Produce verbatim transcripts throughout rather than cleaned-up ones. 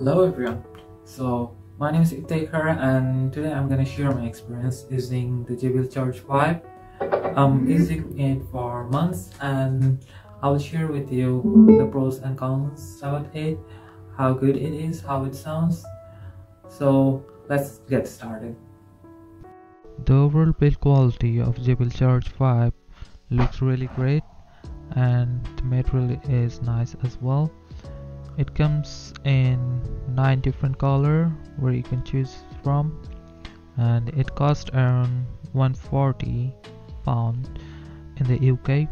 Hello everyone, so my name is Iftekhar and today I'm gonna share my experience using the J B L Charge five. I'm using it for months and I will share with you the pros and cons about it, how good it is, how it sounds. So let's get started. The overall build quality of J B L Charge five looks really great and the material is nice as well. It comes in nine different colors where you can choose from, and it costs around one hundred forty pounds in the U K.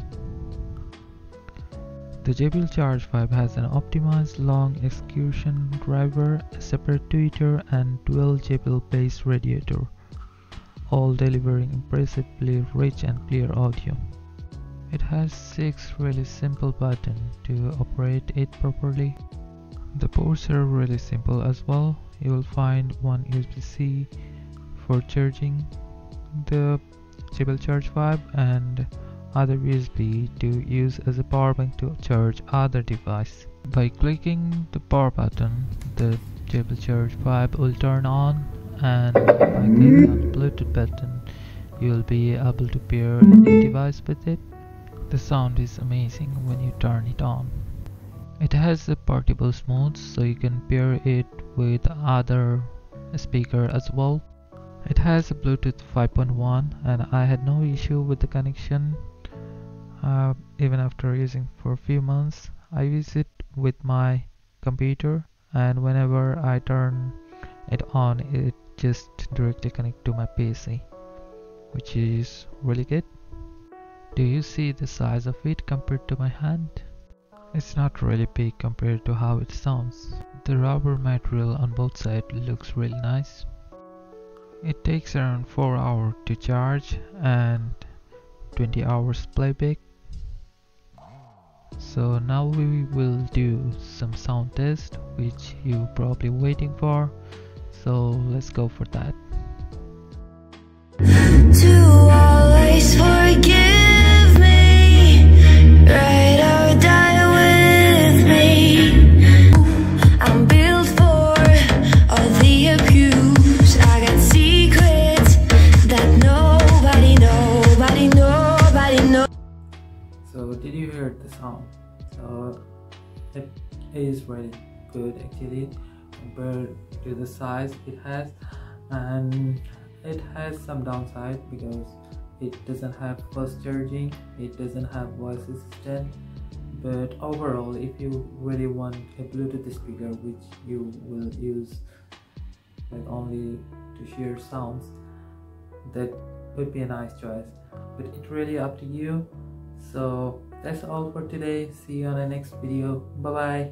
The J B L Charge five has an optimized long execution driver, a separate tweeter and dual J B L bass radiator, all delivering impressively rich and clear audio. It has six really simple buttons to operate it properly. The ports are really simple as well. You will find one U S B C for charging the J B L Charge five and other U S B to use as a power bank to charge other device. By clicking the power button, the J B L Charge five will turn on, and by clicking on the Bluetooth button, you will be able to pair any device with it. The sound is amazing when you turn it on. It has a portable mode, so you can pair it with other speaker as well. It has a Bluetooth five point one and I had no issue with the connection. Uh, even after using for a few months, I use it with my computer, and whenever I turn it on, it just directly connects to my P C, which is really good. Do you see the size of it compared to my hand? It's not really big compared to how it sounds. The rubber material on both sides looks really nice. It takes around four hours to charge and twenty hours playback. So now we will do some sound test, which you're probably waiting for. So let's go for that. To always forgive. So did you hear the sound? So it is really good actually compared to the size it has, and it has some downside because it doesn't have fast charging, it doesn't have voice assistant, but overall if you really want a Bluetooth speaker which you will use like only to share sounds, that would be a nice choice, but it's really up to you. So that's all for today. See you on the next video. Bye bye.